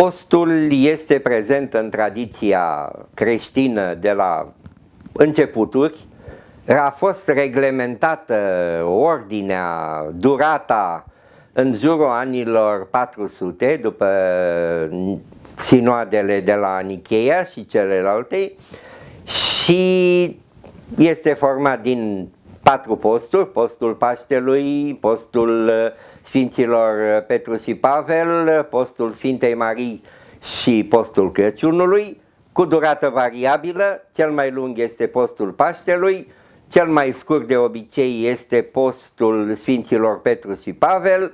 Postul este prezent în tradiția creștină de la începuturi, a fost reglementată ordinea, durata în jurul anilor 400, după sinoadele de la Nicheia și celelalte, și este format din 4 posturi: postul Paștelui, postul Sfinților Petru și Pavel, postul Sfintei Marii și postul Crăciunului, cu durată variabilă. Cel mai lung este postul Paștelui, cel mai scurt de obicei este postul Sfinților Petru și Pavel,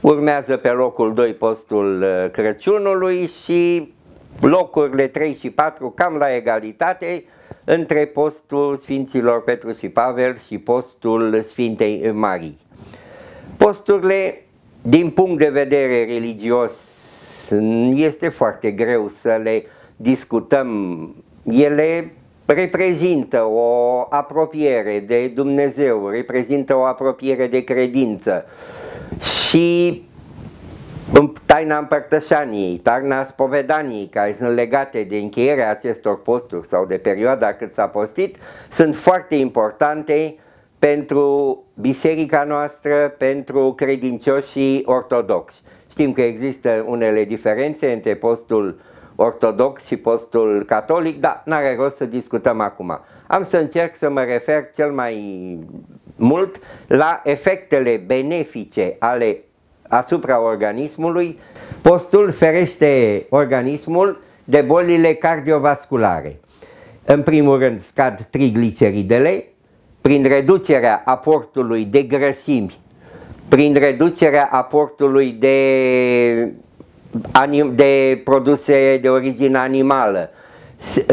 urmează pe locul 2 postul Crăciunului și locurile 3 și 4 cam la egalitate între postul Sfinților Petru și Pavel și postul Sfintei Marii. Posturile, din punct de vedere religios, este foarte greu să le discutăm. Ele reprezintă o apropiere de Dumnezeu, reprezintă o apropiere de credință și taina împărtășaniei, taina spovedaniei, care sunt legate de încheierea acestor posturi sau de perioada cât s-a postit, sunt foarte importante pentru biserica noastră, pentru credincioșii ortodoxi. Știm că există unele diferențe între postul ortodox și postul catolic, dar n-are rost să discutăm acum. Am să încerc să mă refer cel mai mult la efectele benefice ale asupra organismului. Postul ferește organismul de bolile cardiovasculare. În primul rând scad trigliceridele prin reducerea aportului de grăsimi, prin reducerea aportului de produse de origine animală.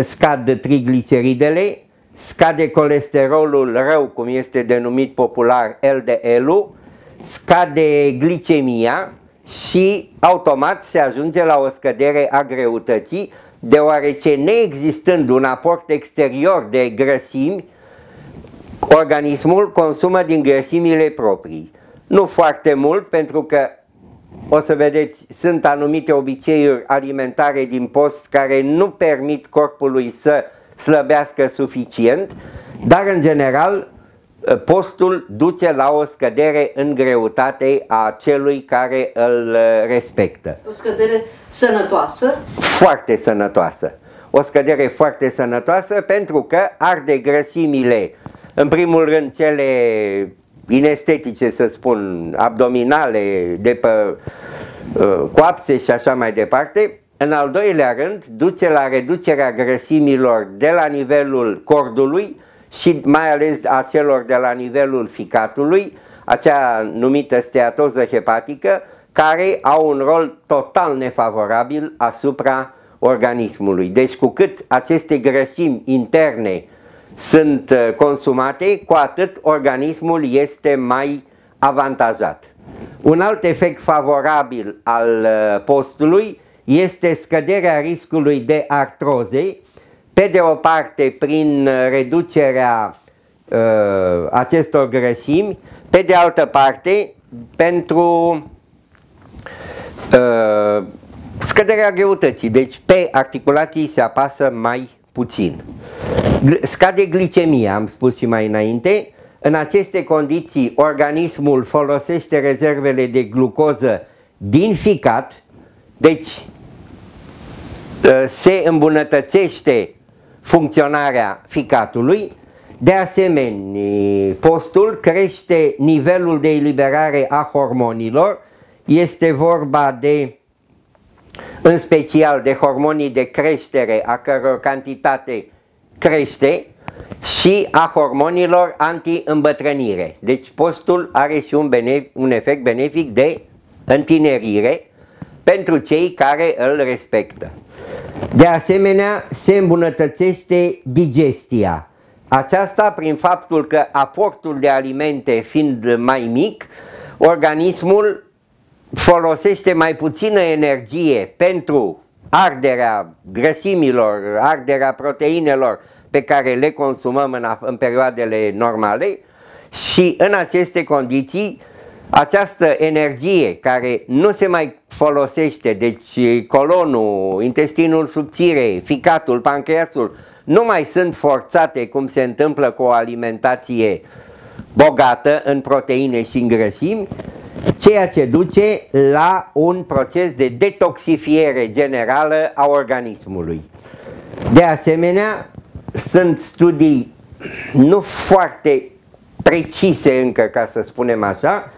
Scad trigliceridele, scade colesterolul rău, cum este denumit popular LDL-ul, scade glicemia și automat se ajunge la o scădere a greutății, deoarece, neexistând un aport exterior de grăsimi, organismul consumă din grăsimile proprii. Nu foarte mult, pentru că, o să vedeți, sunt anumite obiceiuri alimentare din post care nu permit corpului să slăbească suficient, dar în general postul duce la o scădere în greutate a celui care îl respectă. O scădere sănătoasă? Foarte sănătoasă. O scădere foarte sănătoasă, pentru că arde grăsimile, în primul rând cele inestetice, să spun, abdominale, de pe coapse și așa mai departe. În al doilea rând, duce la reducerea grăsimilor de la nivelul cordului și mai ales a celor de la nivelul ficatului, acea numită steatoză hepatică, care au un rol total nefavorabil asupra organismului. Deci, cu cât aceste grăsimi interne sunt consumate, cu atât organismul este mai avantajat. Un alt efect favorabil al postului este scăderea riscului de artroze, pe de o parte prin reducerea acestor grăsimi, pe de altă parte pentru scăderea greutății, deci pe articulații se apasă mai puțin. Scade glicemia, am spus și mai înainte. În aceste condiții, organismul folosește rezervele de glucoză din ficat, deci se îmbunătățește funcționarea ficatului. De asemenea, postul crește nivelul de eliberare a hormonilor. Este vorba de, în special, de hormonii de creștere, a căror cantitate crește, și a hormonilor anti-îmbătrânire. Deci postul are și un efect benefic de întinerire pentru cei care îl respectă. De asemenea, se îmbunătățește digestia. Aceasta prin faptul că aportul de alimente fiind mai mic, organismul folosește mai puțină energie pentru arderea grăsimilor, arderea proteinelor pe care le consumăm în perioadele normale, și în aceste condiții această energie care nu se mai folosește, deci colonul, intestinul subțire, ficatul, pancreasul, nu mai sunt forțate cum se întâmplă cu o alimentație bogată în proteine și în grăsimi, ceea ce duce la un proces de detoxifiere generală a organismului. De asemenea, sunt studii nu foarte precise încă, ca să spunem așa,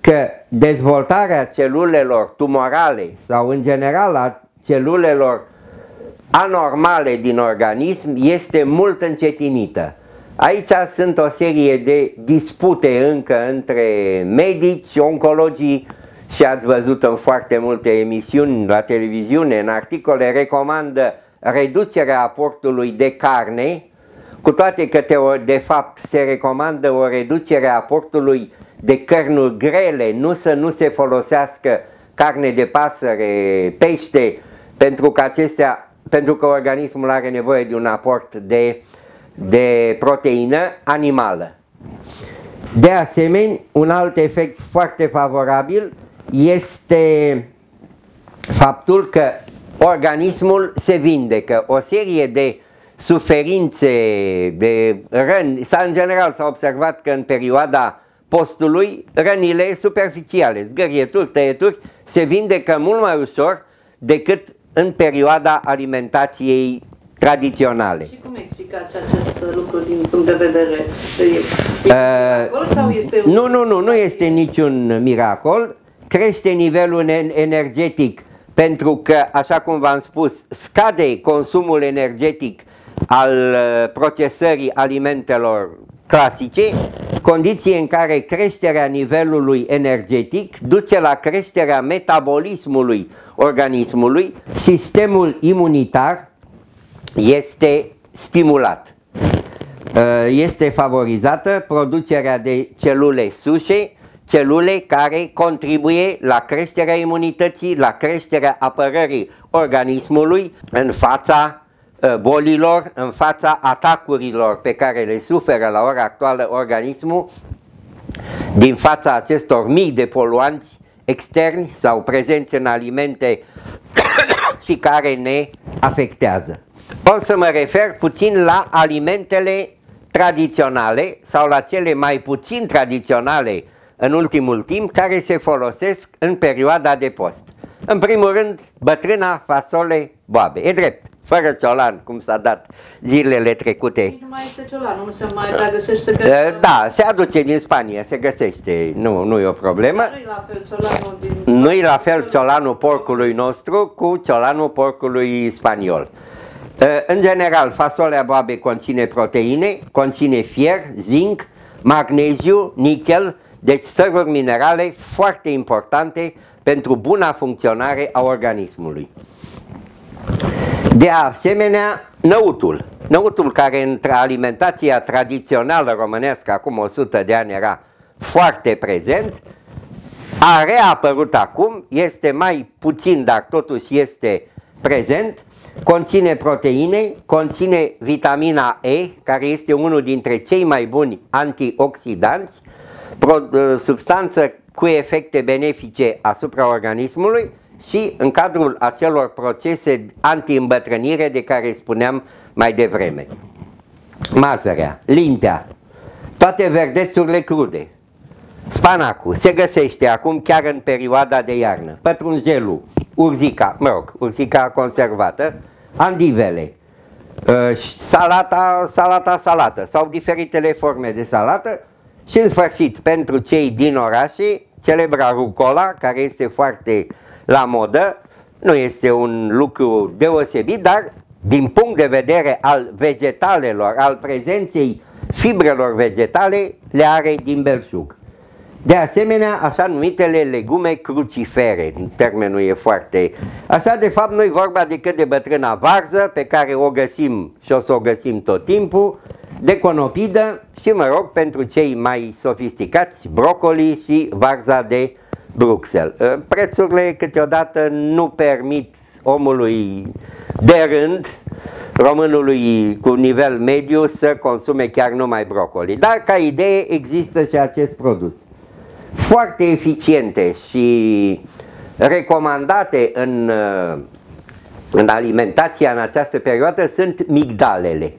că dezvoltarea celulelor tumorale sau în general a celulelor anormale din organism este mult încetinită. Aici sunt o serie de dispute încă între medici, oncologii și ați văzut în foarte multe emisiuni la televiziune, în articole, recomandă reducerea aportului de carne, cu toate că de fapt se recomandă o reducere a aportului de cărnuri grele, nu se folosească carne de pasăre, pește, pentru că organismul are nevoie de un aport de proteină animală. De asemenea, un alt efect foarte favorabil este faptul că organismul se vindecă. O serie de suferințe, de răni, în general s-a observat că în perioada postului, rănile superficiale, zgârieturi, tăieturi, se vindecă mult mai ușor decât în perioada alimentației tradiționale. Și cum explicați acest lucru din punct de vedere? Nu este niciun miracol. Crește nivelul energetic pentru că, așa cum v-am spus, scade consumul energetic al procesării alimentelor clasice, condiții în care creșterea nivelului energetic duce la creșterea metabolismului organismului, sistemul imunitar este stimulat. Este favorizată producerea de celule sușe, celule care contribuie la creșterea imunității, la creșterea apărării organismului în fața bolilor, în fața atacurilor pe care le suferă la ora actuală organismul din fața acestor mii de poluanți externi sau prezenți în alimente și care ne afectează. O să mă refer puțin la alimentele tradiționale sau la cele mai puțin tradiționale în ultimul timp care se folosesc în perioada de post. În primul rând, bătrâna fasole boabe. E drept, fără ciolan, cum s-a dat zilele trecute. Nu mai este ciolan, nu se mai găsește. Da, se aduce din Spania, se găsește, nu e o problemă. Nu-i la fel ciolanul din Spania. Nu-i la fel ciolanul porcului nostru cu ciolanul porcului spaniol. În general, fasolea boabe conține proteine, conține fier, zinc, magneziu, nichel, deci săruri minerale foarte importante pentru buna funcționare a organismului. De asemenea, năutul. Năutul care în alimentația tradițională românească acum 100 de ani era foarte prezent, a reapărut acum, este mai puțin, dar totuși este prezent, conține proteine, conține vitamina E, care este unul dintre cei mai buni antioxidanți, substanță cu efecte benefice asupra organismului și în cadrul acelor procese anti-îmbătrânire de care spuneam mai devreme. Mazărea, lintea, toate verdețurile crude, spanacul, se găsește acum chiar în perioada de iarnă, pătrunjelul, urzica, urzica conservată, andivele, salată sau diferitele forme de salată. Și în sfârșit, pentru cei din orașe, celebra rucola, care este foarte la modă, nu este un lucru deosebit, dar din punct de vedere al vegetalelor, al prezenței fibrelor vegetale, le are din belșug. De asemenea, așa numitele legume crucifere, termenul e foarte... Așa, de fapt, nu-i vorba decât de bătrâna varză, pe care o găsim și o să o găsim tot timpul, de conopidă și, mă rog, pentru cei mai sofisticați, brocoli și varza de Bruxelles. Prețurile câteodată nu permit omului de rând, românului cu nivel mediu, să consume chiar numai brocoli. Dar, ca idee, există și acest produs. foarte eficiente și recomandate în alimentația în această perioadă sunt migdalele.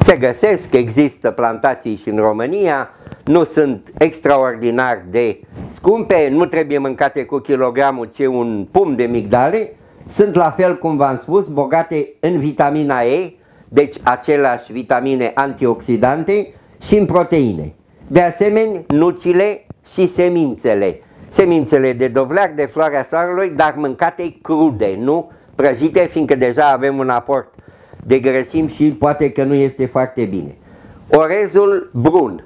Se găsesc, există plantații și în România, nu sunt extraordinar de scumpe, nu trebuie mâncate cu kilogramul, ci un pumn de migdale. Sunt, la fel cum v-am spus, bogate în vitamina E, deci aceleași vitamine antioxidante, și în proteine. De asemenea, nuțile și semințele. Semințele de dovleac, de floarea soarelui, dar mâncate crude, nu prăjite, fiindcă deja avem un aport de grăsimi și poate că nu este foarte bine. Orezul brun,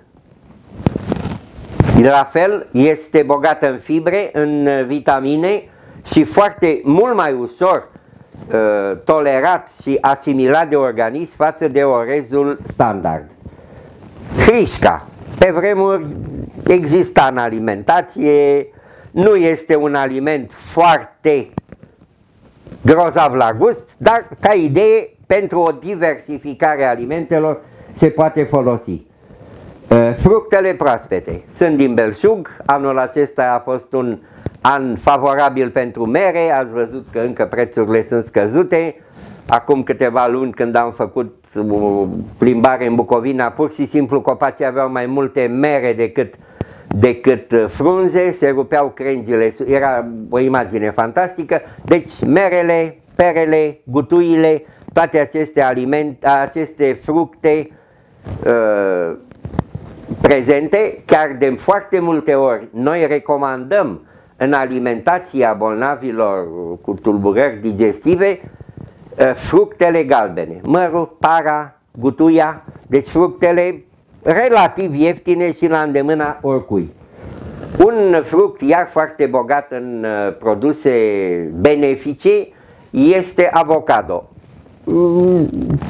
la fel, este bogat în fibre, în vitamine și foarte mult mai ușor tolerat și asimilat de organism față de orezul standard. Hrișca, pe vremuri exista în alimentație, nu este un aliment foarte grozav la gust, dar ca idee pentru o diversificare a alimentelor se poate folosi. Fructele proaspete sunt din belșug, anul acesta a fost un an favorabil pentru mere, ați văzut că încă prețurile sunt scăzute. Acum câteva luni, când am făcut o plimbare în Bucovina, pur și simplu copacii aveau mai multe mere decât frunze, se rupeau crengile, era o imagine fantastică. Deci merele, perele, gutuile, toate aceste alimente, aceste fructe prezente, chiar de foarte multe ori noi recomandăm în alimentația bolnavilor cu tulburări digestive fructele galbene, mărul, para, gutuia, deci fructele relativ ieftine și la îndemâna oricui. Un fruct iar foarte bogat în produse benefice este avocado.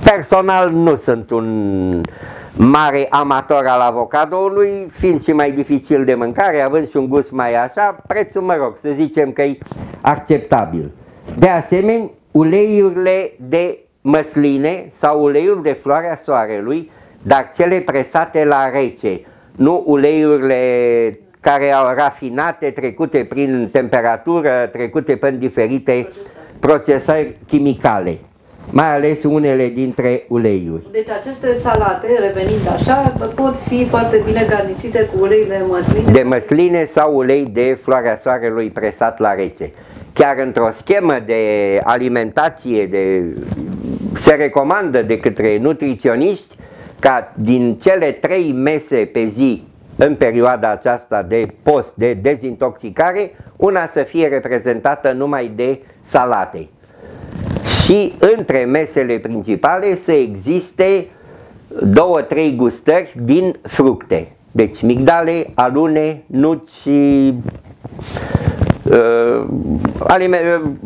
Personal nu sunt un mare amator al avocadoului, fiind și mai dificil de mâncare, având și un gust mai așa, prețul, mă rog, să zicem că e acceptabil. De asemenea, uleiurile de măsline sau uleiul de floarea soarelui, dar cele presate la rece, nu uleiurile care au rafinate, trecute prin temperatură, trecute prin diferite procesări chimicale, mai ales unele dintre uleiuri. Deci aceste salate, revenind așa, pot fi foarte bine garnisite cu ulei de măsline? De măsline sau ulei de floarea soarelui presat la rece. Chiar într-o schemă de alimentație se recomandă de către nutriționiști ca din cele 3 mese pe zi în perioada aceasta de post, de dezintoxicare, una să fie reprezentată numai de salate. Și între mesele principale să existe 2-3 gustări din fructe. Deci migdale, alune, nuci și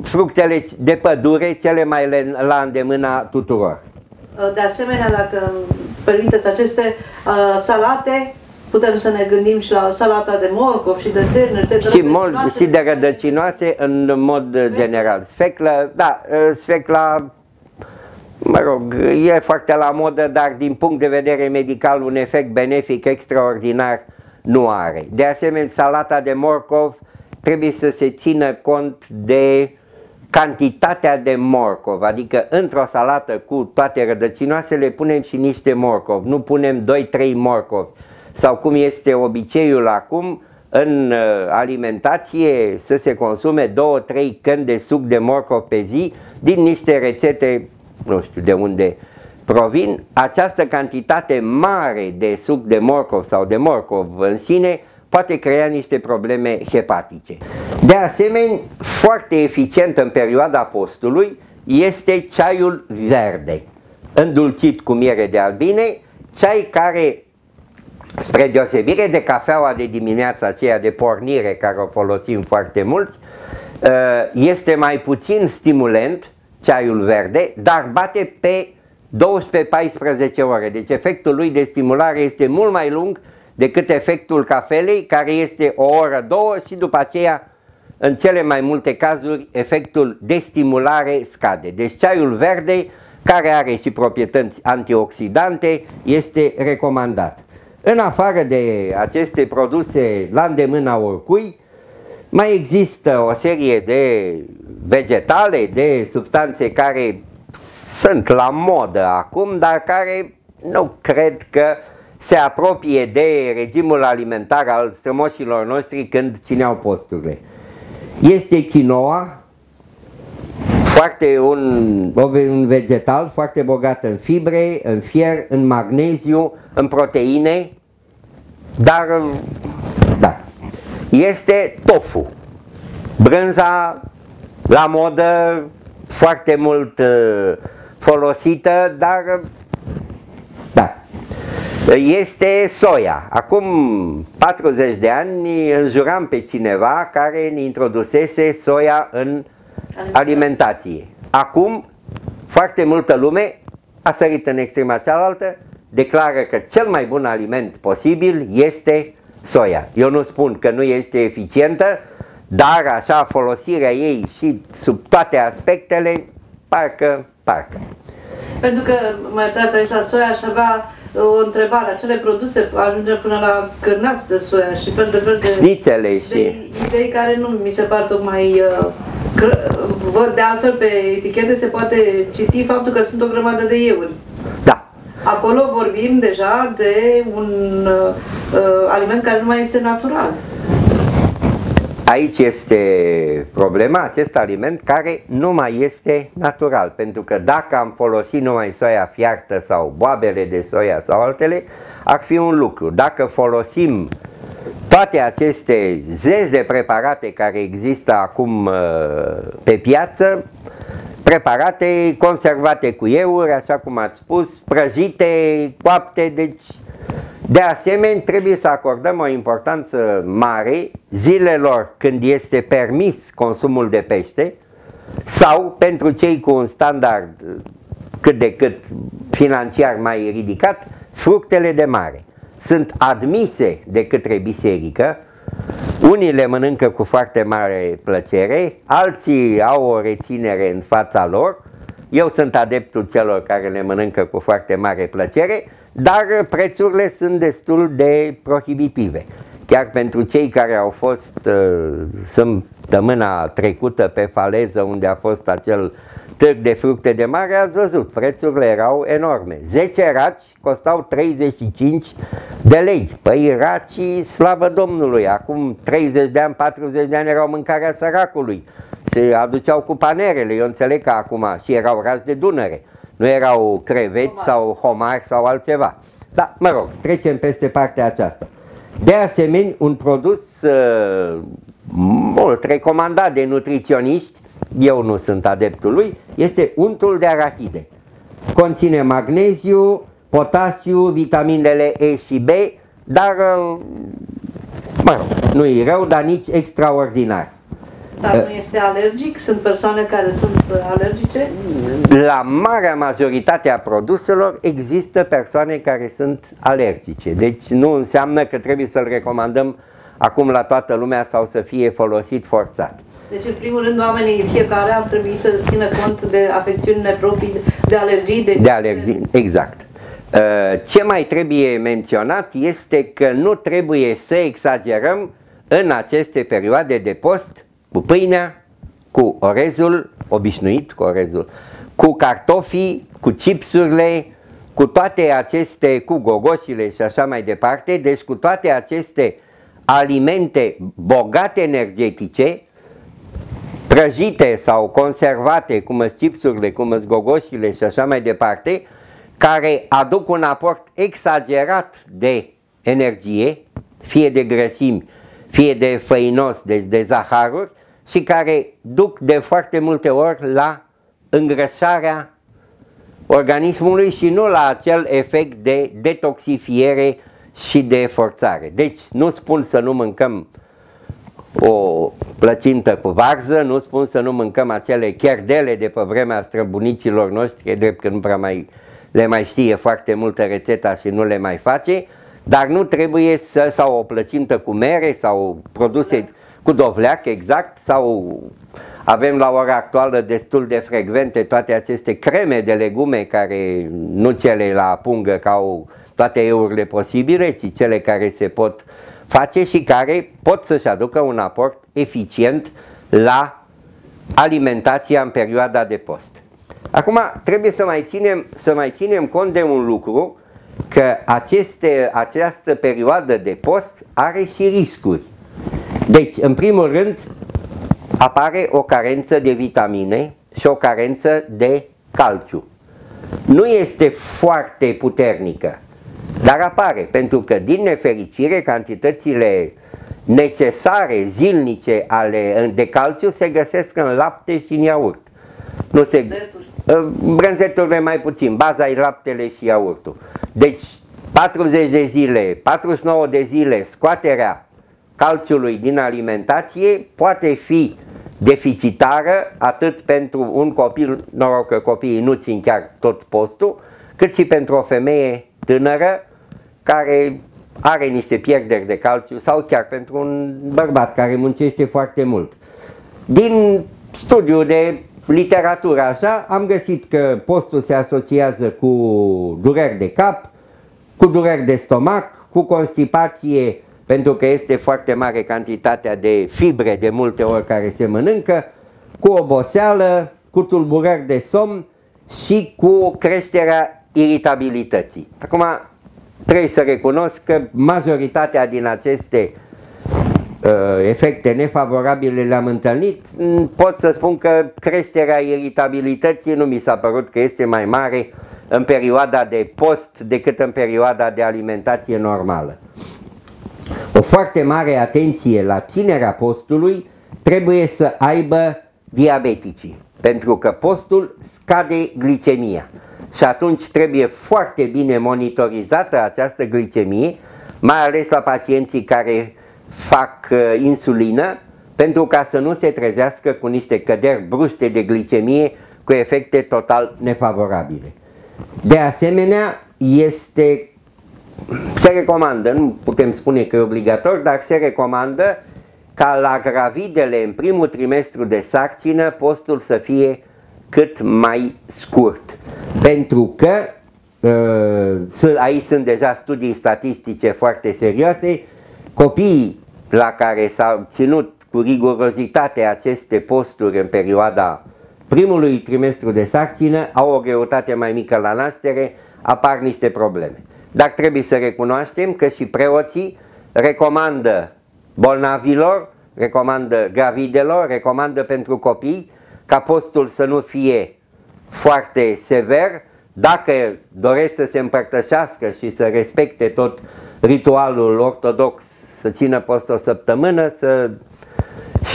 fructele de pădure, cele mai la îndemâna tuturor. De asemenea, dacă permiteți, aceste salate, putem să ne gândim și la salata de morcov și de țărnă, și de rădăcinoase în mod general. Sfeclă, da, sfecla, mă rog, e foarte la modă, dar din punct de vedere medical un efect benefic extraordinar nu are. De asemenea, salata de morcov trebuie să se țină cont de cantitatea de morcov, adică într-o salată cu toate rădăcinoasele punem și niște morcov, nu punem 2-3 morcovi. Sau cum este obiceiul acum în alimentație să se consume 2-3 căni de suc de morcov pe zi din niște rețete, nu știu de unde provin. Această cantitate mare de suc de morcov sau de morcov în sine poate crea niște probleme hepatice. De asemenea, foarte eficient în perioada postului este ceaiul verde, îndulcit cu miere de albine, ceai care, spre deosebire de cafeaua de dimineața aceea de pornire, care o folosim foarte mulți, este mai puțin stimulant ceaiul verde, dar bate pe 12-14 ore. Deci efectul lui de stimulare este mult mai lung decât efectul cafelei, care este o oră, două, și după aceea, în cele mai multe cazuri, efectul de stimulare scade. Deci ceaiul verde, care are și proprietăți antioxidante, este recomandat. În afară de aceste produse la îndemâna oricui, mai există o serie de vegetale, de substanțe care sunt la modă acum, dar care nu cred că se apropie de regimul alimentar al strămoșilor noștri când țineau posturile. Este quinoa, un vegetal foarte bogat în fibre, în fier, în magneziu, în proteine, dar da, este tofu, brânza la modă, foarte mult folosită, dar da, este soia. Acum 40 de ani înjuram pe cineva care ne introdusese soia în alimentație. Acum, foarte multă lume a sărit în extrema cealaltă, declară că cel mai bun aliment posibil este soia. Eu nu spun că nu este eficientă, dar așa folosirea ei și sub toate aspectele, parcă. Pentru că, mă iertați, aici la soia aș avea o întrebare. Acele produse ajunge până la cârnați de soia și fel de fel de șnițele și de idei care nu mi se par tocmai... Văd de altfel pe etichete, se poate citi faptul că sunt o grămadă de euri. Da. Acolo vorbim deja de un aliment care nu mai este natural. Aici este problema, acest aliment care nu mai este natural. Pentru că dacă am folosit numai soia fiartă sau boabele de soia sau altele, ar fi un lucru. Dacă folosim toate aceste zeci de preparate care există acum pe piață, preparate conservate cu euri, așa cum ați spus, prăjite, coapte, deci de asemenea trebuie să acordăm o importanță mare zilelor când este permis consumul de pește sau pentru cei cu un standard cât de cât financiar mai ridicat, fructele de mare. Sunt admise de către biserică, unii le mănâncă cu foarte mare plăcere, alții au o reținere în fața lor. Eu sunt adeptul celor care le mănâncă cu foarte mare plăcere, dar prețurile sunt destul de prohibitive. Chiar pentru cei care au fost săptămâna trecută pe faleză unde a fost acel târg de fructe de mare, ați văzut, prețurile erau enorme. 10 raci costau 35 de lei. Păi racii, slavă Domnului, acum 30 de ani, 40 de ani erau mâncarea săracului. Se aduceau cu panerele, eu înțeleg că acum și erau raci de Dunăre. Nu erau creveți sau homari sau altceva. Dar, mă rog, trecem peste partea aceasta. De asemenea, un produs mult recomandat de nutriționiști, eu nu sunt adeptul lui, este untul de arahide. Conține magneziu, potasiu, vitaminele E și B, dar, mă rog, nu e rău, dar nici extraordinar. Dar nu este alergic? Sunt persoane care sunt alergice? La marea majoritate a produselor există persoane care sunt alergice. Deci nu înseamnă că trebuie să-l recomandăm acum la toată lumea sau să fie folosit forțat. Deci, în primul rând, oamenii fiecare ar trebui să țină cont de afecțiunile proprii, de alergii. De alergii, exact. Ce mai trebuie menționat este că nu trebuie să exagerăm în aceste perioade de post cu pâinea, cu orezul obișnuit, cu orezul, cu cartofii, cu chipsurile, cu toate aceste, cu gogoșile și așa mai departe, deci cu toate aceste alimente bogate energetice, prăjite sau conservate, cum sunt chipsurile, cum sunt gogoșile și așa mai departe, care aduc un aport exagerat de energie, fie de grăsimi, fie de făinos, deci de zaharuri, și care duc de foarte multe ori la îngrășarea organismului și nu la acel efect de detoxifiere și de forțare. Deci nu spun să nu mâncăm o plăcintă cu varză, nu spun să nu mâncăm acele cherdele de pe vremea străbunicilor noștri, e drept că nu prea le mai știe foarte multă rețeta și nu le mai face, dar nu trebuie să, sau o plăcintă cu mere sau produse cu dovleac, exact, sau avem la ora actuală destul de frecvente toate aceste creme de legume care nu cele la pungă ca au toate eurile posibile, ci cele care se pot face și care pot să-și aducă un aport eficient la alimentația în perioada de post. Acum trebuie să mai ținem cont de un lucru, că această perioadă de post are și riscuri. Deci, în primul rând, apare o carență de vitamine și o carență de calciu. Nu este foarte puternică, dar apare, pentru că, din nefericire, cantitățile necesare, zilnice, de calciu se găsesc în lapte și în iaurt. Nu se... Brânzeturile mai puțin, baza e laptele și iaurtul. Deci 40 de zile, 49 de zile, scoaterea calciului din alimentație poate fi deficitară atât pentru un copil, noroc că copiii nu țin chiar tot postul, cât și pentru o femeie tânără care are niște pierderi de calciu sau chiar pentru un bărbat care muncește foarte mult. Din studiu de literatură așa, am găsit că postul se asociază cu dureri de cap, cu dureri de stomac, cu constipație, pentru că este foarte mare cantitatea de fibre de multe ori care se mănâncă, cu oboseală, cu tulburări de somn și cu creșterea iritabilității. Acum trebuie să recunosc că majoritatea din aceste efecte nefavorabile le-am întâlnit. Pot să spun că creșterea iritabilității nu mi s-a părut că este mai mare în perioada de post decât în perioada de alimentație normală. O foarte mare atenție la ținerea postului trebuie să aibă diabeticii, pentru că postul scade glicemia și atunci trebuie foarte bine monitorizată această glicemie, mai ales la pacienții care fac insulină, pentru ca să nu se trezească cu niște căderi bruște de glicemie cu efecte total nefavorabile. De asemenea, se recomandă, nu putem spune că e obligator, dar se recomandă ca la gravidele în primul trimestru de sarcină postul să fie cât mai scurt, pentru că aici sunt deja studii statistice foarte serioase. Copiii la care s-au ținut cu rigurozitate aceste posturi în perioada primului trimestru de sarcină au o greutate mai mică la naștere, apar niște probleme. Dar trebuie să recunoaștem că și preoții recomandă bolnavilor, recomandă gravidelor, recomandă pentru copii ca postul să nu fie foarte sever, dacă doresc să se împărtășească și să respecte tot ritualul ortodox, să țină post o săptămână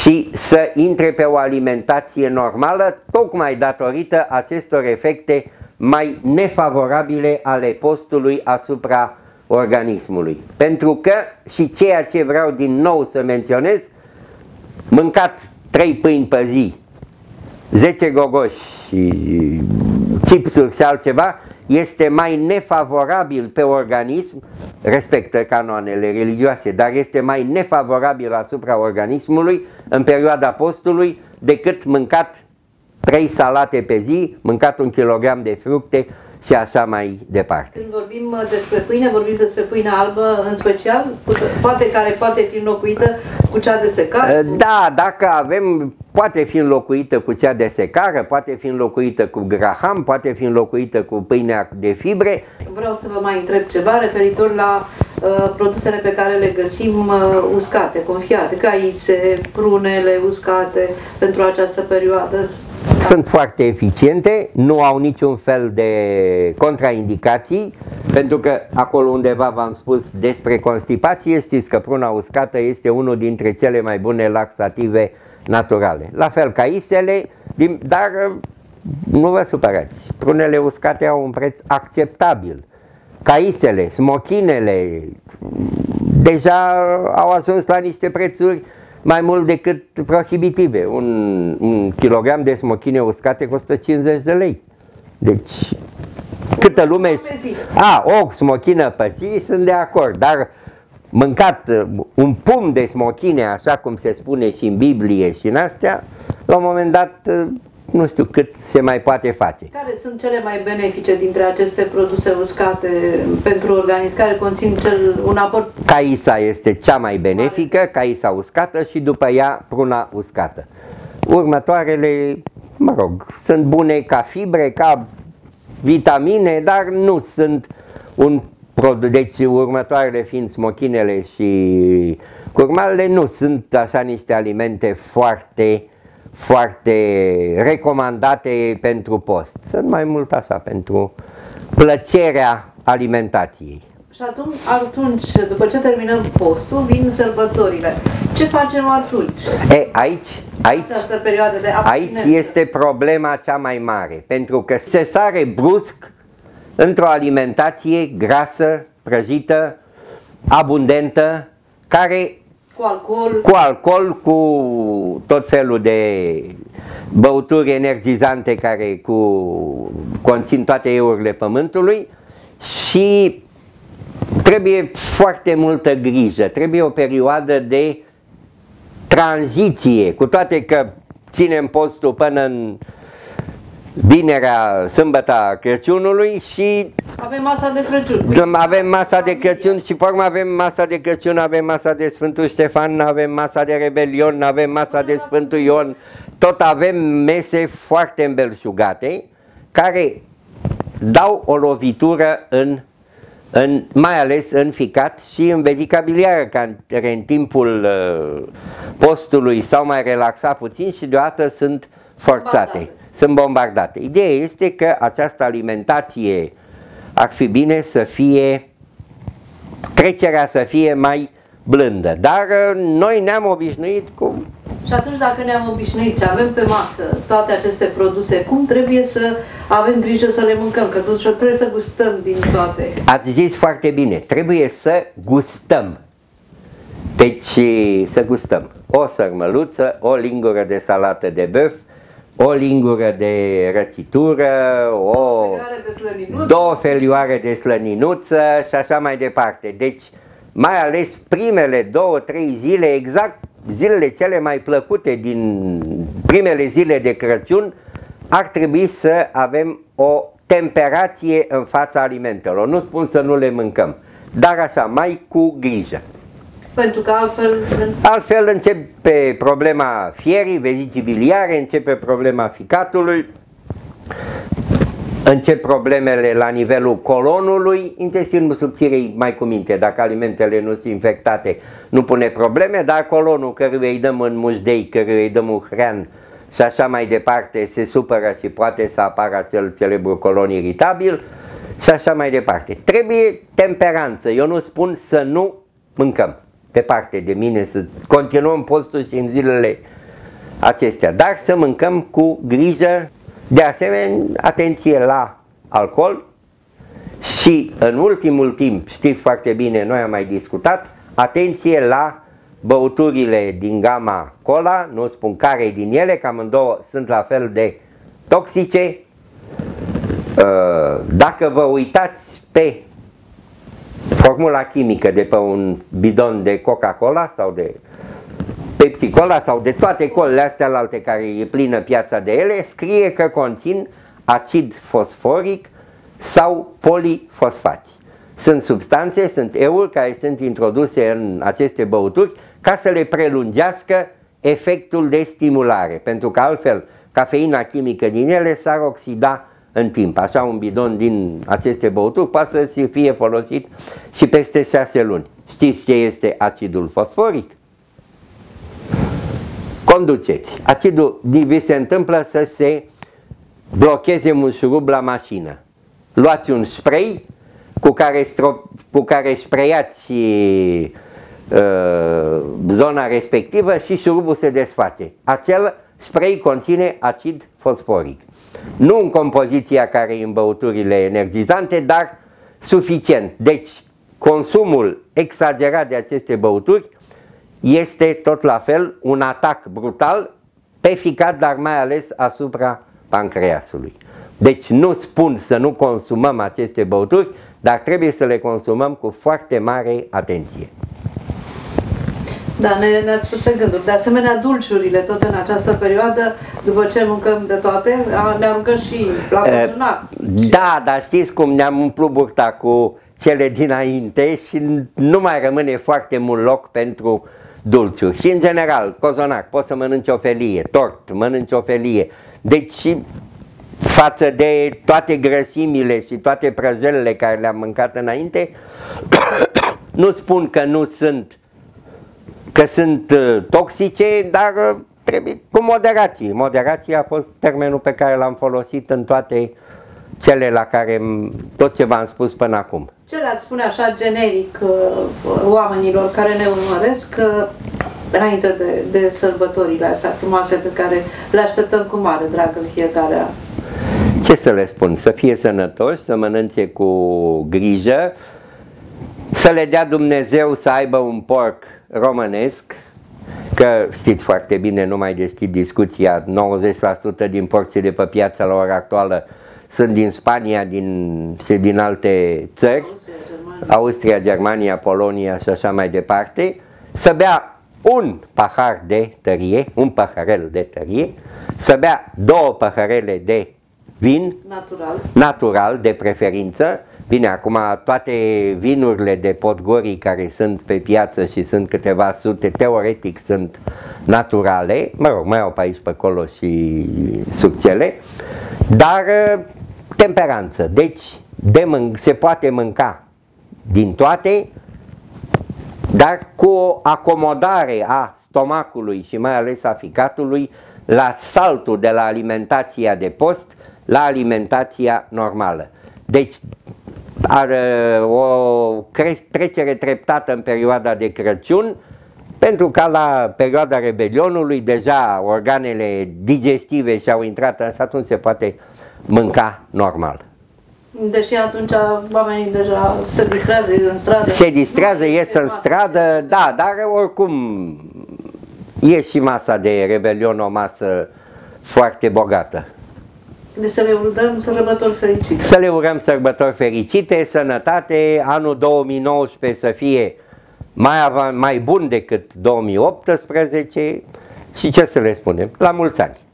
și să intre pe o alimentație normală, tocmai datorită acestor efecte mai nefavorabile ale postului asupra organismului. Pentru că, și ceea ce vreau din nou să menționez, mâncat 3 pâini pe zi, 10 gogoși și chipsuri și altceva, este mai nefavorabil pe organism, respectă canoanele religioase, dar este mai nefavorabil asupra organismului în perioada postului decât mâncat 3 salate pe zi, mâncat 1 kilogram de fructe și așa mai departe. Când vorbim despre pâine, vorbim despre pâinea albă în special, care poate fi înlocuită cu cea de secară? Da, dacă avem, poate fi înlocuită cu cea de secară, poate fi înlocuită cu graham, poate fi înlocuită cu pâinea de fibre. Vreau să vă mai întreb ceva referitor la produsele pe care le găsim uscate, confiate, caise, prunele uscate pentru această perioadă. Sunt foarte eficiente, nu au niciun fel de contraindicații, pentru că acolo undeva v-am spus despre constipație, știți că pruna uscată este unul dintre cele mai bune laxative naturale. La fel ca isele, dar nu vă supărați, prunele uscate au un preț acceptabil. Caisele, smochinele, deja au ajuns la niște prețuri mai mult decât prohibitive. Un kilogram de smochine uscate costă 50 de lei. Deci, câtă lume... o smochină pe zi, sunt de acord, dar mâncat un pumn de smochine, așa cum se spune și în Biblie și în astea, la un moment dat nu știu cât se mai poate face. Care sunt cele mai benefice dintre aceste produse uscate pentru organism? Care conțin un aport? Caița este cea mai benefică, caița uscată și după ea pruna uscată. Următoarele, mă rog, sunt bune ca fibre, ca vitamine, dar nu sunt un produs. Deci următoarele fiind smochinele și curmalele, nu sunt așa niște alimente foarte recomandate pentru post. Sunt mai mult așa, pentru plăcerea alimentației. Și atunci, după ce terminăm postul, vin sărbătorile. Ce facem atunci? Aici este problema cea mai mare, pentru că se sare brusc într-o alimentație grasă, prăjită, abundentă, care cu alcool, cu tot felul de băuturi energizante care conțin toate eurile pământului, și trebuie foarte multă grijă, trebuie o perioadă de tranziție, cu toate că ținem postul până în vinerea, sâmbăta Crăciunului și avem masa de Crăciun. Avem masa de Crăciun și pe urmă avem masa de Crăciun, avem masa de Sfântul Ștefan, avem masa de Rebelion, avem masa de Sfântul Ion. Tot avem mese foarte îmbelșugate care dau o lovitură mai ales în ficat și în vedica biliară, care în timpul postului s-au mai relaxat puțin și deodată sunt forțate. Sunt bombardate. Ideea este că această alimentație ar fi bine să fie, trecerea să fie mai blândă, dar noi ne-am obișnuit cu... Și atunci, dacă ne-am obișnuit ce avem pe masă, toate aceste produse, cum trebuie să avem grijă să le mâncăm? Că atunci trebuie să gustăm din toate. Ați zis foarte bine, trebuie să gustăm. Deci să gustăm o sărmăluță, o lingură de salată de băf, o lingură de răcitură, două felioare de slăninuță și așa mai departe. Deci, mai ales primele 2-3 zile, exact zilele cele mai plăcute din primele zile de Crăciun, ar trebui să avem o temperație în fața alimentelor. Nu spun să nu le mâncăm, dar așa, mai cu grijă. Pentru că altfel începe problema fierii, vedicii biliare, începe problema ficatului, încep problemele la nivelul colonului, intestinul subțirei mai cu minte, dacă alimentele nu sunt infectate nu pune probleme, dar colonul căruia îi dăm în mușdei, căruia îi dăm un hrean și așa mai departe se supără și poate să apară acel celebru colon iritabil și așa mai departe. Trebuie temperanță, eu nu spun să nu mâncăm. Departe de mine să continuăm postul și în zilele acestea, dar să mâncăm cu grijă, de asemenea atenție la alcool și, în ultimul timp, știți foarte bine, noi am mai discutat, atenție la băuturile din gama cola, nu spun care din ele, că amândouă sunt la fel de toxice. Dacă vă uitați pe formula chimică de pe un bidon de Coca-Cola sau de Pepsi-Cola sau de toate colele astea la alte care e plină piața de ele, scrie că conțin acid fosforic sau polifosfați. Sunt substanțe, sunt euri care sunt introduse în aceste băuturi ca să le prelungească efectul de stimulare, pentru că altfel cafeina chimică din ele s-ar oxida în timp. Așa, un bidon din aceste băuturi poate să fie folosit și peste 6 luni. Știți ce este acidul fosforic? Conduceți. Acidul vi se întâmplă să se blocheze un șurub la mașină. Luați un spray cu care spraiați zona respectivă și șurubul se desface. Acel spray conține acid fosforic. Nu în compoziția care e în băuturile energizante, dar suficient. Deci, consumul exagerat de aceste băuturi este tot la fel un atac brutal pe ficat, dar mai ales asupra pancreasului. Deci nu spun să nu consumăm aceste băuturi, dar trebuie să le consumăm cu foarte mare atenție. Da, ne-ați pus pe gânduri. De asemenea, dulciurile, tot în această perioadă, după ce mâncăm de toate, ne aruncăm și la cozonac. Da, dar știți cum ne-am umplut burta cu cele dinainte și nu mai rămâne foarte mult loc pentru dulciuri. Și, în general, cozonac, poți să mănânci o felie, tort, mănânci o felie. Deci, față de toate grăsimile și toate prăjelele care le-am mâncat înainte, nu spun că nu sunt, că sunt toxice, dar trebuie cu moderație. Moderația a fost termenul pe care l-am folosit în toate cele la care, tot ce v-am spus până acum. Ce le-ați spune așa generic oamenilor care ne urmăresc înainte de sărbătorile astea frumoase pe care le așteptăm cu mare drag în fiecare an? Ce să le spun? Să fie sănătoși, să mănânce cu grijă, să le dea Dumnezeu să aibă un porc românesc, că știți foarte bine, nu mai deschid discuția, 90% din porcile de pe piața la ora actuală sunt din Spania și din alte țări, Austria, Germania, Polonia și așa mai departe, să bea un pahar de tărie, un paharel de tărie, să bea două paharele de vin natural de preferință. Bine, acum toate vinurile de podgorii care sunt pe piață și sunt câteva sute, teoretic sunt naturale, mă rog, mai au pe aici, pe acolo și succele, dar temperanță, deci se poate mânca din toate, dar cu o acomodare a stomacului și mai ales a ficatului la saltul de la alimentația de post la alimentația normală. Deci o trecere treptată în perioada de Crăciun, pentru că la perioada rebelionului deja organele digestive și-au intrat și atunci se poate mânca normal. Deși atunci oamenii deja se distrează, ies în stradă. Se distrează, ies în stradă, da, dar oricum e și masa de rebelion o masă foarte bogată. Deci să le urăm sărbători fericite. Să le urăm sărbători fericite, sănătate, anul 2019 să fie mai bun decât 2018 și ce să le spunem, la mulți ani!